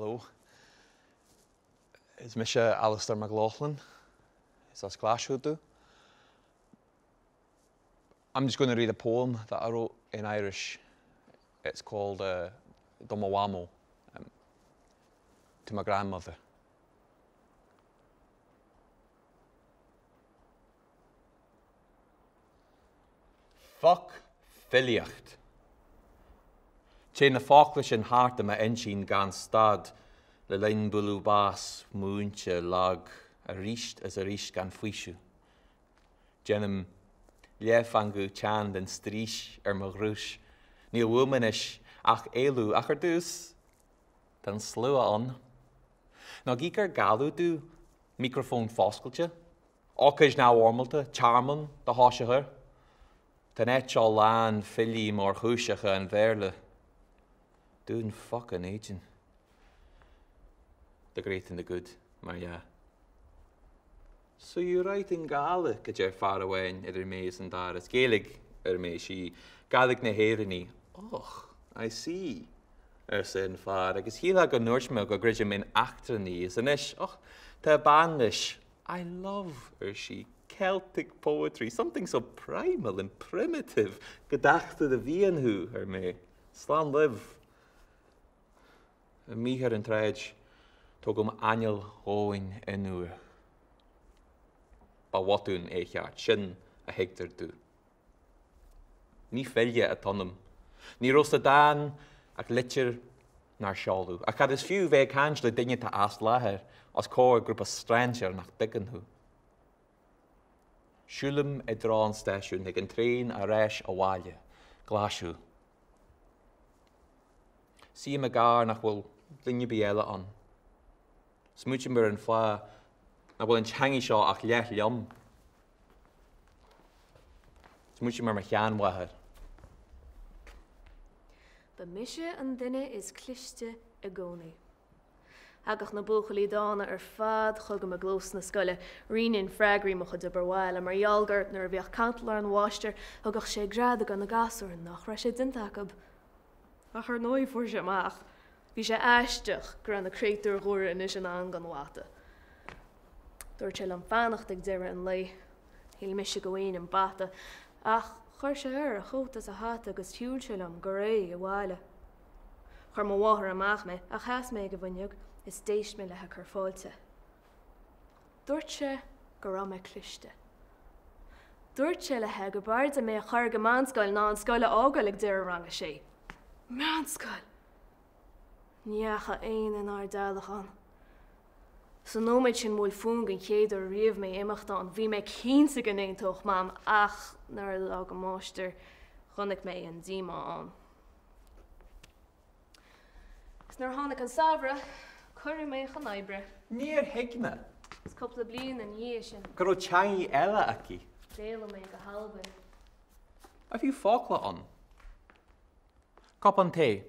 Hello. It's Mise Alistair McLaughlin. Is this Glaschú do? I'm just going to read a poem that I wrote in Irish. It's called Do mo Mhamó, to my grandmother. Fuck filiacht. Chain the foclish and heart of my enchin gan stad, the lin bulu bas, moonche lag, a richt gan fuishu. Genim liefangu chand and strish magrush, near womanish, ach elu achardus, dan slua on. Nagikar galu do, microphone foskelche, ockage now ormalta, charman, the hosha her. Tanet all land, filly, more hushacha and verle. Doing fucking aging. The great and the good, Maria. So you're writing Gaelic at your far away in Irmes and Daris. Gaelic, Irmeshi. Gaelic Neherini. Och, I see. Ersin far. I guess he like a Norseman, go grigim in Actrani. Is an ish. Och, te banish. I love Ershi. Celtic poetry, something so primal and primitive. Gedachte de Vienhu, Herme. Slan live. And me here in Tredge, Togum Anil Hoin Enur. Bawatun Echa, Chin, a Hector do. Ni Filia at Tonum, Ni Rostadan, a Glitcher, Narshalu. I had as few vague hands the dignity to ask Laher, as core group of stranger nach Diggenhu. Shulam Edron Station, they can train Aresh Awalia, Glaschú. See Magar, and I will bring you Biela on. Smoochimber and Fla, I will in Changishaw, Ach Lech Yum. Smoochimber Machan Waher. The Misha and Dinner is Clishte Agoni. Hagach na búchali dána fad chugam a glós na scoile, rinin fragri mocha de barwail, a marialgart na bheach cantlar an waster, hagach sé grad gan na gasar an nach reise dintacab. Ach ar noi for sé maach, bhí sé aisteach gran na creator ghúra in is an angan wata. Dúir sé an fanacht ag dira an lei, hil mis sé goin an bata, ach chuir sé ar a chótas a hata agus tiúl sé am goré a waile. Chuir mo wahar amach me, ach has me go bhainneog, is deis me lecha cur fáilte. Dúirt sé go raibh me cliste. Dúirt sé lecha go bard a mé chuir go meánscoil ná an scoile ágail ag deireadh ranga sé. Meánscoil! Níocha aon in ár dalachan. San nóméid sin múl fún gan chéadú riamh mé imeachtáin, bhí mé cínsa gan éontóch mám ach nuair le go máistear chunig mé an díomá an. Is nuair tháinig an sabhra, Curry me an ibre. Near Higna. It's couple of blin and yeashin. Gro changi ella aki. Dale me a halbin. Have you fokla on? Cop on tea,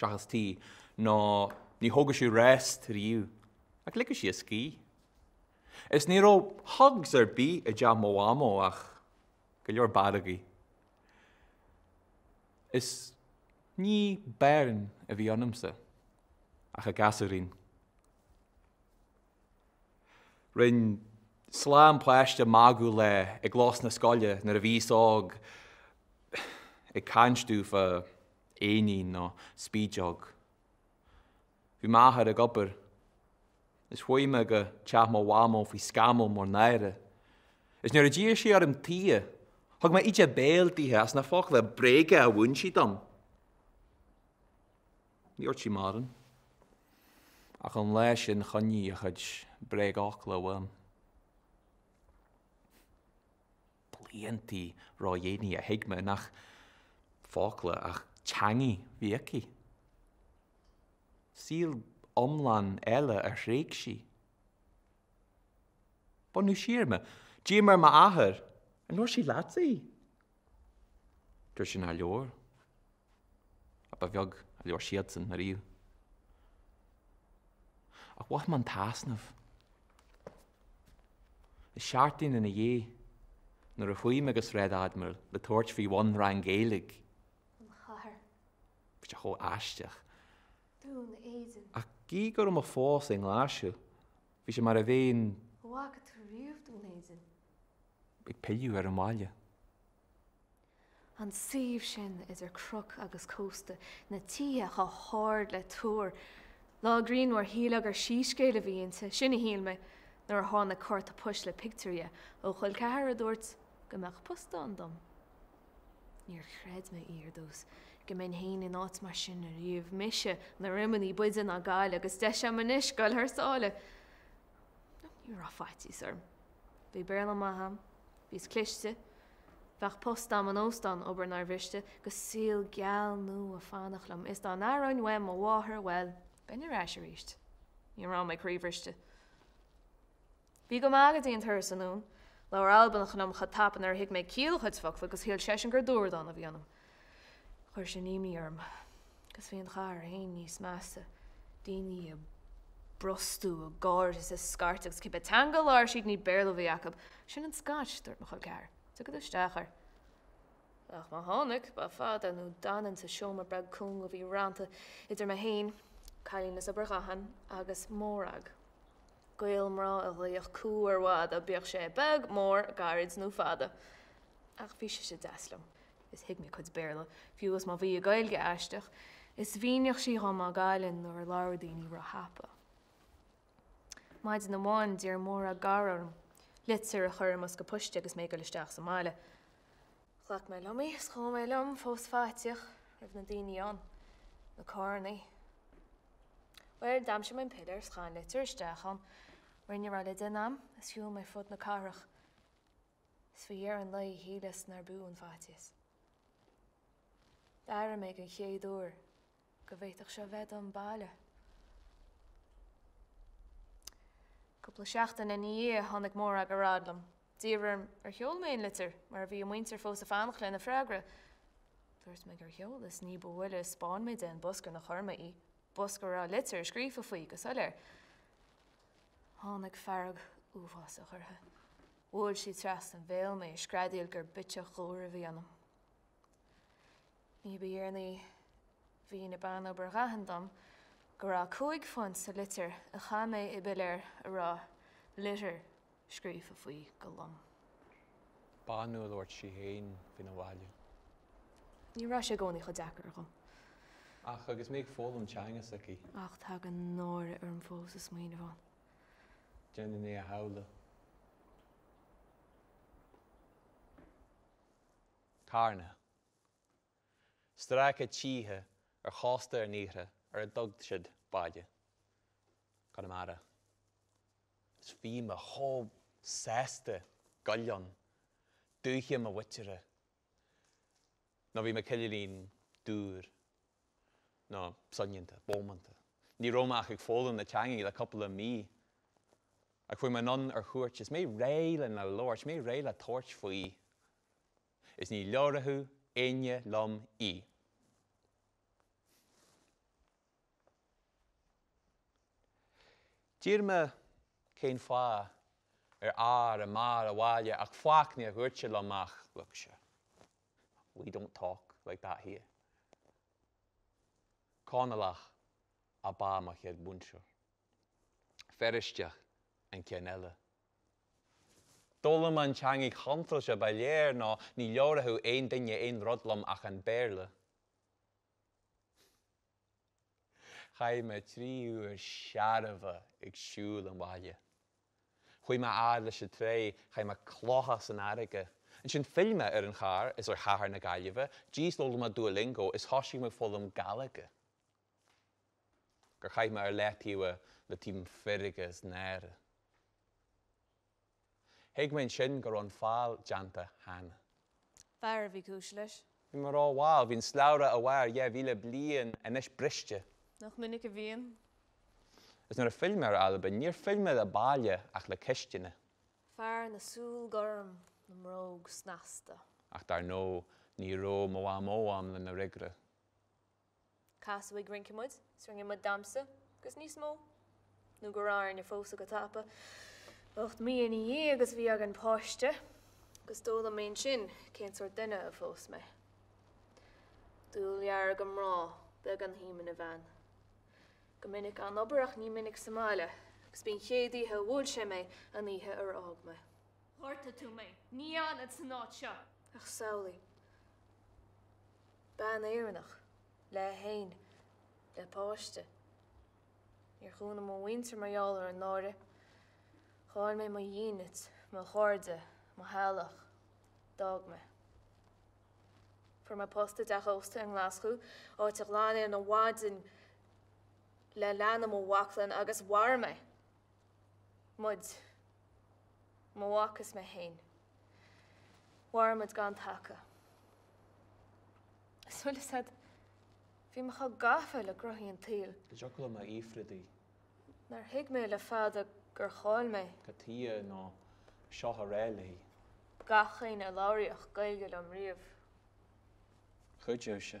shahas tea, no, ni hogishu rest riu. I clickish ye ski. Is nero hugs or be a jamoamo ach. Gilor baragi. Is ni bairn of Yonamsa. Ach a gasarin. Rin slam plashta magule, a gloss na scolia, na revis og, a canstu for ainin no speed jog. Vimaha a gubber, is whoimega chamo wamo, fi scamo mornaire. Is near a geashiarum tia, hog ma each a bail tia, as na focle brega a wunchidum. Yorchi marin. Ach an leis in chonní a chud bregach le bhaim. Bliantí rá dhéanaí a hiigme nach fácla ach teangaí bhíochaí. Síl omlan eile a réicsi. Bon nú siarma, díomar ma athair, an nóir si leatsaí. Dúir sin a leor, a ba bheag a leor siad san a riú. Ach, what man tasnav? The shartin in a ye, nor a whoimagus red admiral, the torch for one rangelig. Which a whole ashtig. Doon Aiden. Gí gur ma fós in Glaschú. Bhí sé mar a bhéin. Bhaca tú riamh do léisin. Ag peiliú ar an máile. An sih sin is ar cruc agus cósta na títhe chu háir le túr. Lá grínmhar hílag ar síoscéile bhíonnta sinna híalme nuair tháina cart a puis le picturia ó chuil cethra dúirt go mbeadh posta an dom. Níor chreid mé iardús. Go mbeadh haon in áit mar sin a riamh mise na rimaní buideann á gaiile agus de sé manis gáil thar sála. Níor á fáidí sarm. Bhí béla maitham, bhís cliste, bheadh posta an óstán obair nár bhiste go síl geall nó a fánach liom is dá náráin weim a bháthair well. Benir Asherisht. You're on my creeverst. Vigo Magadine Thursanoon, Laura Albanum had tap and her hit my keel had fuck because he'll shesh and gurdoor down of Yanum. Horsinimi erm, because we in her hainis massa, Dini a brustu, a gorgeous, a scartix, keep a tangle or she'd need barrel of Jacob. Shouldn't scotch, dirt my car. Took the stacher. Ach, my honic, but father knew Dannon to show my brag kung of Iranta, it's her mahain. Cailín is a brachahan agus mórag. Gael mra a leach cúr wada bíach sé bag mór garids nú fada. Ach bhí sé daslam. Is higmi cuid béla. Fiúas má bhí a gaelge aisteach. Is bhíneach sí rom a gaelin nuair láirdíní ra hapa. Maid na mán dír mórag garam. Litir a chuirm as go puiste agus mé go leisteach sa máile. Chlach mé lomí, schó mé lom fós fáitiach. Raibh na daoine an. Na cárnaí. Well, damn sure my pillars can't let her stay on. When you're all in them, it's fuel my foot in the carach. It's for year and lie heedless in our boo and fatties. There I make a key door. Go wait till she wed on Bala. Couple of shachten in a year, Hannick more a garadlam. Dearer, her heel main litter, where we in winter foes of Anachlin and Fragra. First make her heel, this Nebo Willis spawn me then, busker and a hermity. Busker a litter, screef a fee, a cellar. Honic farag, uvas a her. Would she trust and veil me, scradil ger bitch a gore vianum? Maybe yearly Vina Bano Bergahandum, Gara coig funds a litter, a hame ibiller, a raw litter, screef a fee, galum. Bano Lord Shehain, Vinawalu. You rush a goni hodakerum. Ach, I guess make full and chang a sicky. Ach, tag a nor at Ermfosis, mean of one. Jenny near howler. Carna. Strike a cheeher, or hoster near her, or a dog shed bad you. Got a matter. It's fee a whole sester, gullion. Do him a witcherer. No be McKillian, doer. No, Sunyanta, Bowmanta. Ni Romach ag fólam na Changi, a couple of me. Ach fwy ma non ar hwrt, is me rail in a lorch, is me rail a torch fwy. Is ni lorahu, einye, lom, I. Dirma cain fa, ar a mar a walia, ach fwach ni a hwrtse lomach, luksha. We don't talk like that here. Conalach, Abama had buncher. Ferristia and Kianella. Doloman Changi Huntlesh Balerno, Nilora who ain't in ye in Rodlum Achan Berle. Haima tree or Sharava, Exul and Walia. Huima Adlish a tray, Haima Clohas and Arica. And sin filma Haar is her Hahar Nagaliva, G's Lolma Duolingo is Hoshima Fulham Galaga. Chaim ar leitiwa le tím firigas nair. Hegmen sin gur an fáil janta hana. Fáir bhí cúisleis. Bhí mar á bháil, bhín slára a bhair, yeah, bhí le blian an is briste. Nach minic a bhíon. Is nuair a filme ar alba, níor filme le báile ach le cistine. Fáir na súl gorm na mróg snasta. Ach dar nó ní ró móam le na rigra. Casawig rinkimud, sringimud damsa, gus ní smó. Nú goráin ar fósa go tapa. Ocht mí in í agus bhí ag an poiste, gus dóla main sin cén sort dine a fós me. Dúl ar ag an rá, beag an híman a bhean. Gomininic an obrach ní minic Somália, gus bíon chéadíthe bhfuil sé mé an ithe ar agma. Horta tú mé, ní an at san áit seo. Ach saolaí. Ban éireannach, le hain, le páiste. Ar chuanna mo winter maiall ar an náire, Chaáil mé mo dhéanait, mo chairde, mo healach, dagma. For my posta de hosta in Glaschú, áit ag láine an bhádin le leanna mo bhaclainn agus bhair mé. Mud, mo bhacas me hain. Bhair mud gan taca. Suile said, bhí mo chá gafa le grothaí an tíl. Is eo go mé ifridí. Nar hiig mé le fada gur cháil mé. Catía ná seo a réalaí. Gachain a láiríoch gailgeil am riamh. Chuidúise.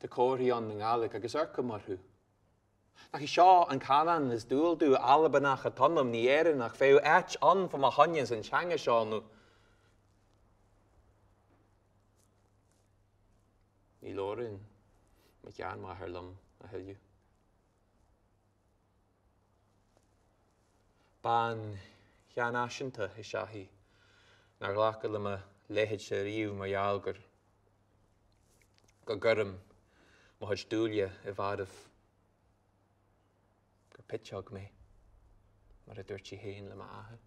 De cóirí an an gálaigh agus arca marthú. Nach I seo an canan is dúildú alabanach a tonlam ní éireannach féu eit an fam a honians an teanga seánú. Ní lórin ma gean ma harlam a hiliú. Bán gean aisanta is seahí nar ghlacha le ma Lehead se riú mar ealgar. Go garam mar hach dúlia a bhadaf. Go pitchog me mar a dúirtí hain le ma ahe.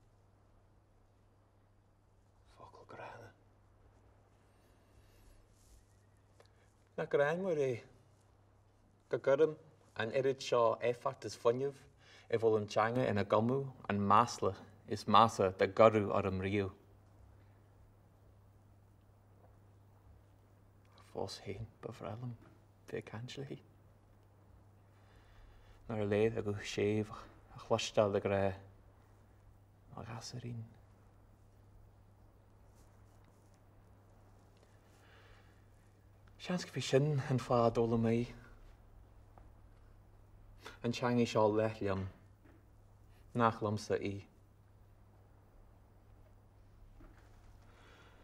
Focal grana. Na gran mar é. Go garam an irid seo éfart is funnjuf e bhol an tseanga in a gamu an masla is masa da garu ar am riú. Fós hain bafrallam fé canse hí. Nar léad a go séamh a chluistal a gré a gasarín. Seans go bhí sin an fád óla mé. An teanga seo leithliam nach lamsa í.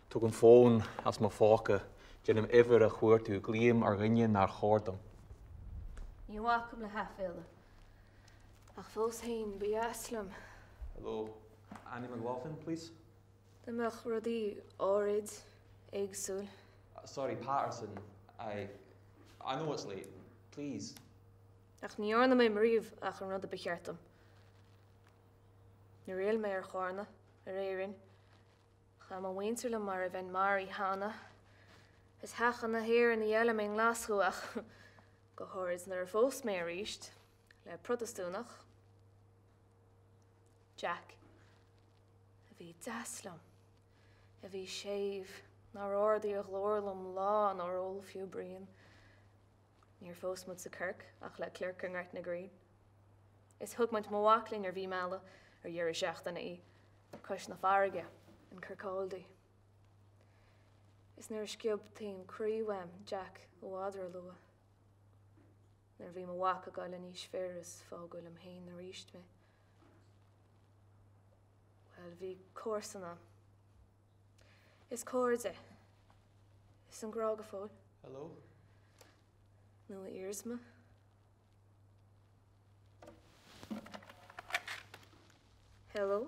Tug an fón as má fáca Jenim ever a chuirtú glíam ar rinne nar chódam. Ní bhacam le hafile. Ach fós hain bí aslam. Hello, Annie McLaughlin, please. The Machrodí Orid Egsul. Sorry, Patterson. I know it's late. Please. Ach ní orna mé mríomh ach an rud a becheartam. Ní réal mé ar chorna, ar éirin. Cha má bhaintear le mar a bhain mar í hána. Is hachan na hir in the elam in Glaschú ach go horiz na fós mé ríist le protestúnach. Jack, a bhí daslam, a bhí séamh nar ordaí a glórlam lá an ar ól fiú brian. Níor fós mud sa kirk ach le clerc an reit na green. Is thugmant móachlín ar bhí meala ar dheir is seachtainna í cos na farige an Kirkcaldy. Is neir sciab team críomham Jack óhádra lua. Nair bhí mo bhaca gáil an níos fearras fágúil am hain na ríist me. Well, bhí córsana. Is cóirde. Is an grága fóil. Hello. Nua irsma. Hello.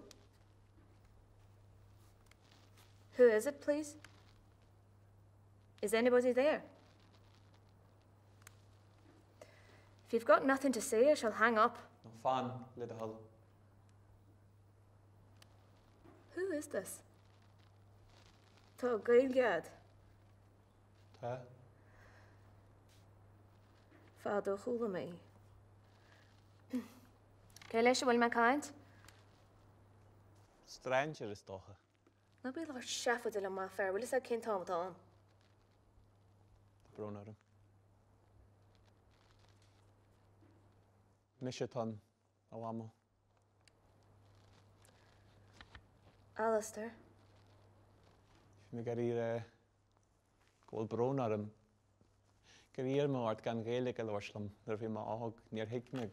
Who is it, please? Is anybody there? If you've got nothing to say, I shall hang up. No fun, little hull. Who is this? Tá Gailgad. Tá? Fado Hulami. Kailesh will my kind? Stranger is Doha. Nobody lost Shafa de la Maffair. Will is that King Tom? Brunner. Mise Tan Awamo. Alistair. If you gold brown, Career more at Gangaelic Elwashlam, there be my hog near Hickney.